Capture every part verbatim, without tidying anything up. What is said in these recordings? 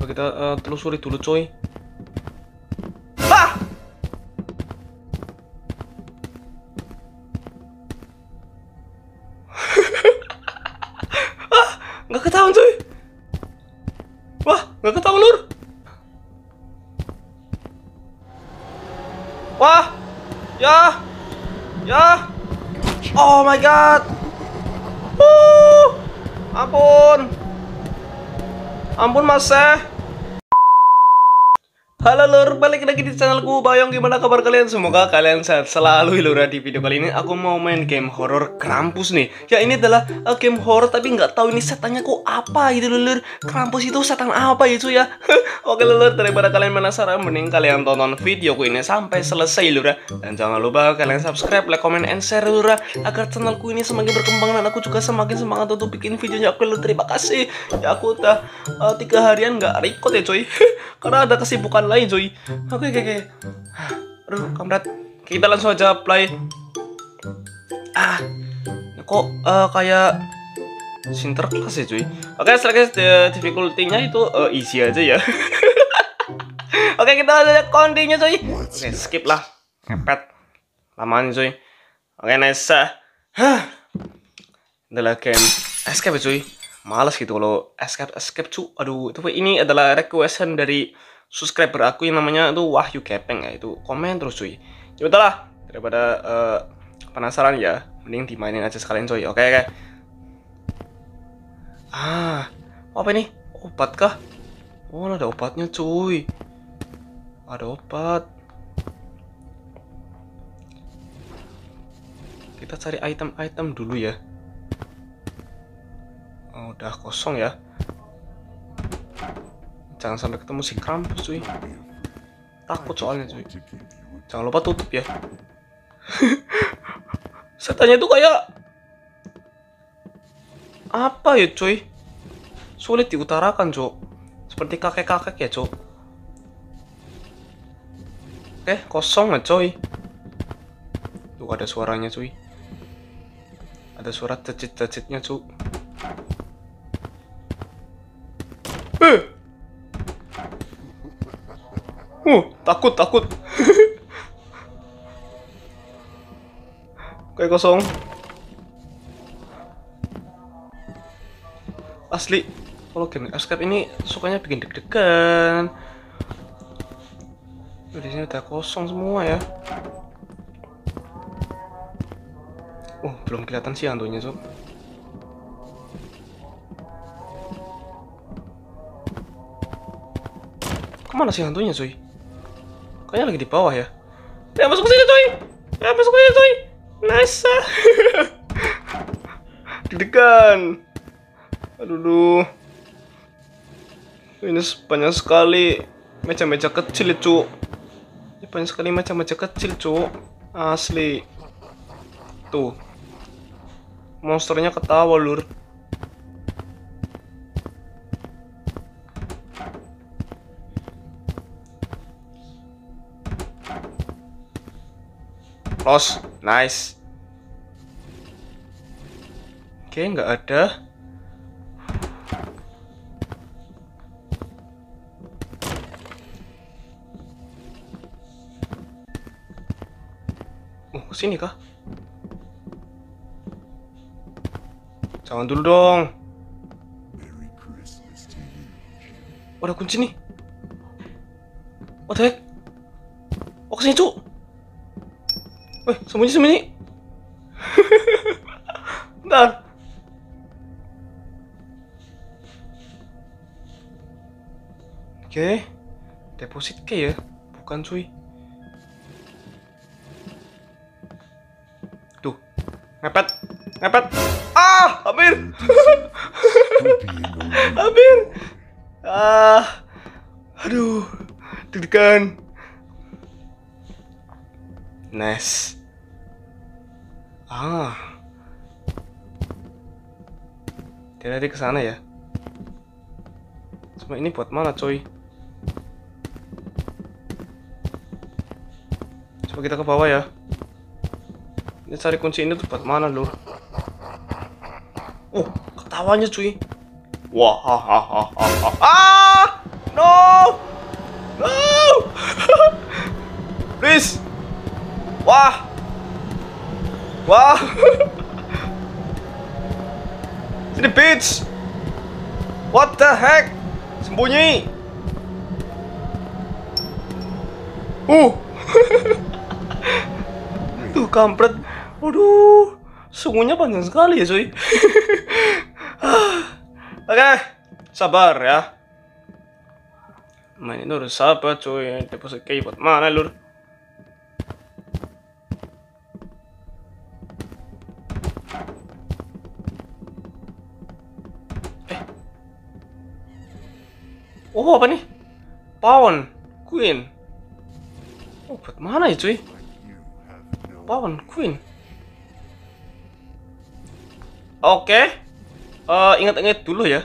Coba kita uh, telusuri dulu, coy. Ah! Ah, nggak ketahuan, coy. Wah, nggak ketahuan, Lur. Wah. Ya. Ya. Oh my god. Uh. Ampun. Ampun mas eh. Halo Lur, balik lagi di channelku Bayong. Gimana kabar kalian? Semoga kalian sehat selalu Lur. Di video kali ini aku mau main game horror Krampus nih. Ya ini adalah uh, game horror tapi nggak tahu ini setannya kok apa gitu Lur. Krampus itu setan apa gitu ya. Oke Lur, daripada kalian penasaran mending kalian tonton videoku ini sampai selesai Lur. Dan jangan lupa kalian subscribe, like, comment, and share Lur, agar channelku ini semakin berkembang dan aku juga semakin semangat untuk bikin videonya aku Lur. Terima kasih. Ya aku udah uh, tiga harian nggak record ya coy. Karena ada kesibukan lain coy. Oke oke oke. Aduh kamrat. Kita langsung aja play. Ah, kok uh, kayak sinterklas ya coy. Oke, selagi difficulty-nya itu uh, easy aja ya. Oke, kita aja kondinya coy. Oke, skip lah. Ngepet. Lamaan coy. Oke, nice. Hah. Adalah game escape coy. Males gitu kalau escape escape cu. Aduh, itu ini adalah requestan dari subscriber aku yang namanya itu Wahyu Kepeng ya, itu komen terus cuy. Ya udahlah, daripada uh, penasaran ya, mending dimainin aja sekalian cuy. Oke oke. Ah, apa ini? Obat kah? Oh, ada obatnya cuy. Ada obat. Kita cari item-item dulu ya. Oh, udah kosong ya. Jangan sampai ketemu si Krampus cuy. Takut soalnya cuy. Jangan lupa tutup ya. Setannya itu kayak apa ya cuy. Sulit diutarakan cuy. Seperti kakek-kakek ya cuy. Oke kosong ya cuy. Tuh ada suaranya cuy. Ada suara cecit-cecitnya cuy. Eh Uh, takut, takut. Kayak kosong. Asli, kalau game escape ini sukanya bikin deg-degan. Di sini udah kosong semua ya. Uh, belum kelihatan sih hantunya, Sob. Kemana sih hantunya, cuy? Kayaknya lagi di bawah ya. Ya masuk ke sini, coy. Ya masuk ke sini, coy. Nice. Deg-degan. Aduh, duh. Ini banyak sekali meja-meja kecil, cu. Ini banyak sekali meja-meja kecil, cu. Asli. Tuh. Monsternya ketawa, Lur. Los, nice. Oke, nggak ada. Oh, kesini kah? Jangan dulu dong. Oh, ada kunci nih. What the heck? Oh, kesini cu. Wih, sembunyi-sembunyi. Bentar. Oke. Deposit ke ya? Bukan cuy. Tuh. Ngepet. Ngepet. Ah, hampir. Hampir. Ah. Aduh. Deg-degan. Nice. Ah, dia tadi kesana ya. Cuma ini buat mana coy? Coba kita ke bawah ya. Ini cari kunci ini tuh buat mana Lur? Oh, ketawanya cuy. Wah, ha ha ha ha. Ah, Wis. Wah. Wah. Sini bitch. What the heck? Sembunyi. Uh. Tuh kampret. Waduh. Sungunya panjang sekali ya, cuy. Oke, sabar ya. Main ini harus sabar, cuy. Tipe keyboard mana, lur? Eh. Oh, apa nih? Pawn Queen. Oh, buat mana ya, cuy? Pawn Queen. Oke, okay. uh, ingat-ingat dulu ya.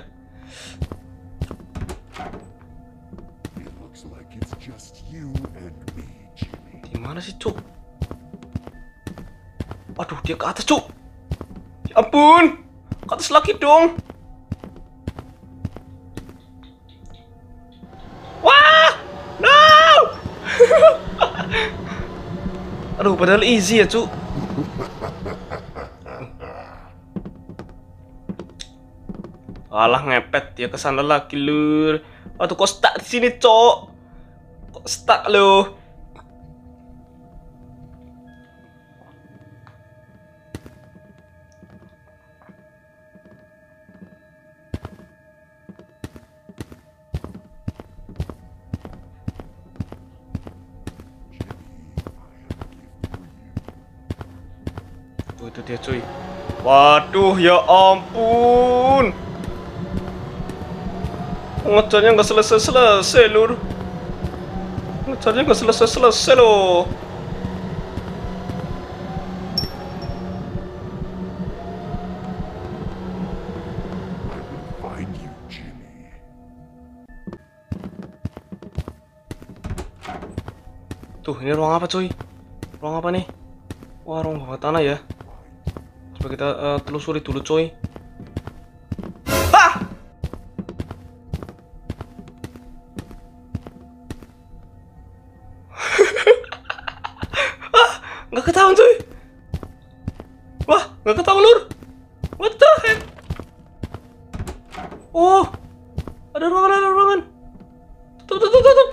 Di mana sih, Cuk? Aduh, dia ke atas, Cuk. Ya ampun, ke atas lagi dong. Wah, no. Aduh, padahal easy ya, Cuk. Alah ngepet dia kesana lagi lur. Aduh kok stuck di sini, Cok. Kok stuck lo. Tuh, itu dia, cuy. Waduh, ya ampun. Ngejarnya nggak selesai-selesai, lur. Ngejarnya nggak selesai-selesai, loh. Tuh, ini ruang apa, cuy? Ruang apa nih? Wah, ruang bawah tanah ya. Coba kita uh, telusuri dulu, cuy. Nggak ketahuan, cuy. Wah, nggak ketahuan, lur. What the heck? Oh, ada ruangan, ada ruangan. Tutup, tutup, tutup.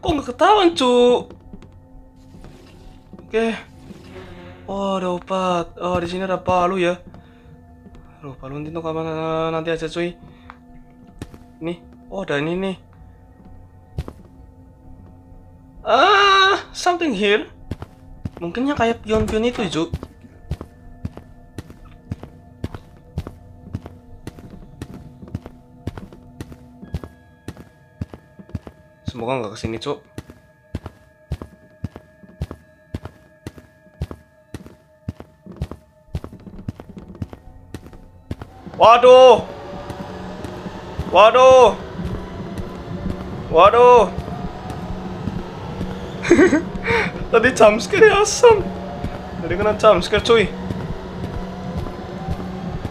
Kok nggak ketahuan, cuy? Oke. Oh, ada obat. Oh, di sini ada palu ya. Aduh, palu nanti tuh kapan nanti aja, cuy. Nih, oh ada ini nih. Ah. Something here. Mungkinnya kayak pion-pion itu, Juk. Semoga nggak kesini, Cuk. Waduh. Waduh. Waduh. Tadi jumpscare ya, asam. Tadi kena jumpscare, cuy.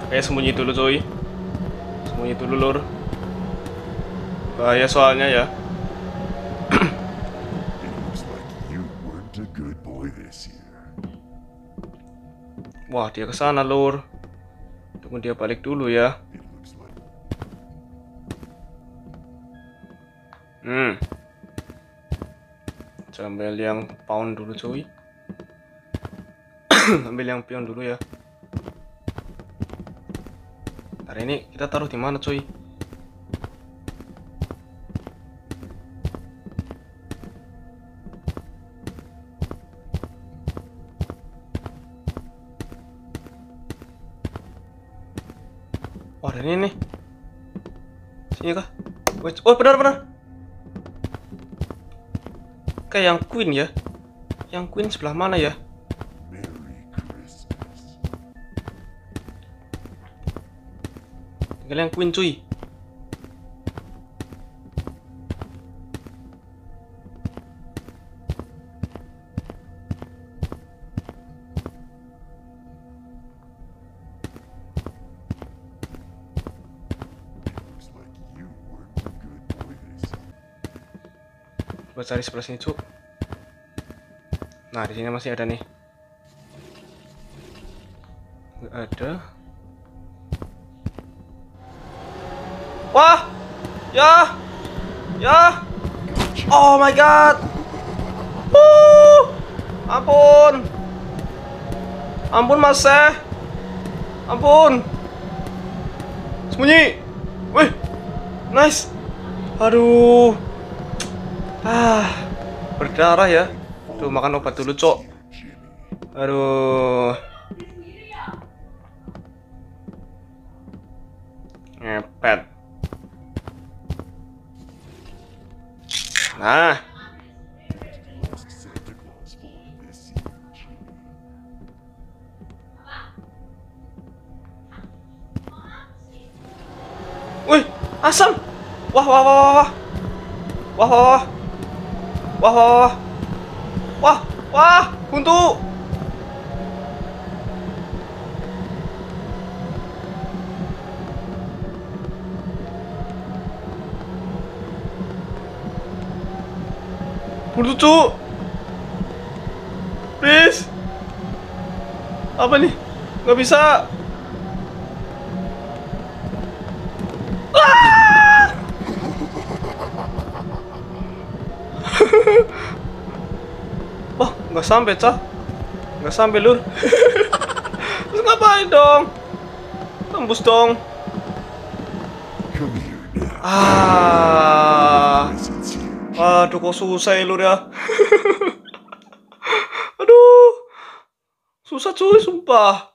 Oke, sembunyi dulu, cuy. Sembunyi dulu, lur. Bahaya soalnya ya. Wah, dia kesana, lur. Tunggu dia balik dulu ya. Hmm. Ambil yang pound dulu, cuy. Ambil yang pion dulu ya. Hari ini kita taruh di mana, cuy? Oh, ada ini nih. Sini kah? Oh, benar-benar. Kayak yang Queen ya. Yang Queen sebelah mana ya? Tinggal yang Queen, cuy. Gue cari sebelah sini, cuk. Nah, di sini masih ada nih. Nggak ada. Wah! Ya! Ya! Oh my god! Uh! Ampun! Ampun, Mas Seh! Ampun! Sembunyi! Wih! Nice! Aduh! Ah, berdarah ya. Tuh, makan obat dulu, cok. Aduh. Ngepet. Nah. Wih, asam. Wah, wah, wah, wah. Wah, wah, wah. Wah, wah, wah. Wah, wah, buntu. Buntu, cu. Please. Apa nih? Gak bisa. Ah! Wah, nggak sampai, cah. Nggak sampai, lur. Terus ngapain dong? Tembus dong. Ah, aduh, kok susah ya, lur ya. Aduh, susah cuy, sumpah.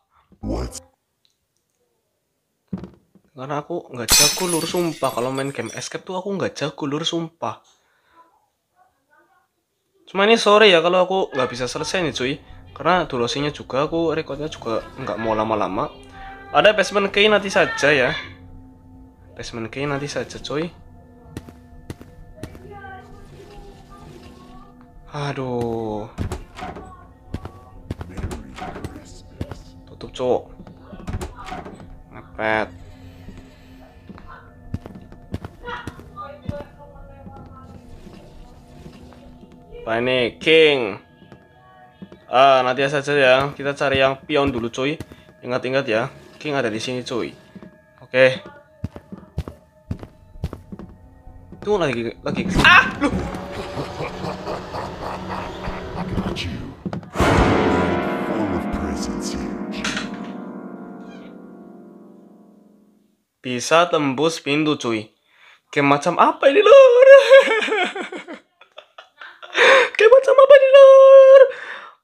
Karena aku nggak jago, lur, sumpah. Kalau main game escape tuh aku nggak jago, lur, sumpah. Cuma ini sorry ya kalau aku nggak bisa selesai nih, cuy. Karena durasinya juga, aku recordnya juga nggak mau lama-lama. Ada basement key nanti saja ya. Basement key nanti saja, cuy. Aduh. Tutup, cuy. Ngepet. Nah, ini king. Ah, nanti saja ya. Kita cari yang pion dulu, cuy. Ingat-ingat ya, king ada di sini, cuy. Oke. Tuh lagi lagi. Ah, lu. Bisa tembus pintu, cuy. Kayak macam apa ini, lur? Kayak macam apa nih, lur?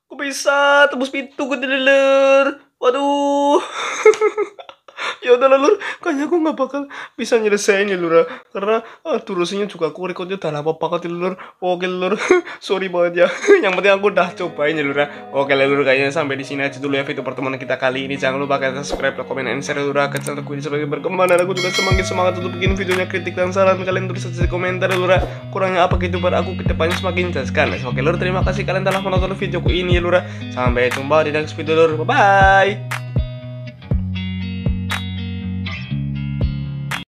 Aku bisa tembus pintu, gue dulu, lur. Waduh. Ya udah, lur. Kayaknya aku nggak bakal bisa nyelesainnya, lur. Karena ah, durasinya juga aku recordnya udah lama banget, lur. Oke, lur. Sorry banget ya. Yang penting aku udah cobain, lur. Oke, lur. Kayaknya sampai di sini aja dulu ya video pertemuan kita kali ini. Jangan lupa kalian subscribe, like, comment, and share, lur. Agar channel aku ini semakin berkembang. Dan aku juga semakin semangat untuk bikin videonya. Kritik dan saran kalian tulis aja di komentar, lur. Kurangnya apa gitu buat aku kedepannya semakin jelaskan. Oke, lur. Terima kasih kalian telah menonton videoku ini, lur. Sampai jumpa di next video, lur. Bye-bye.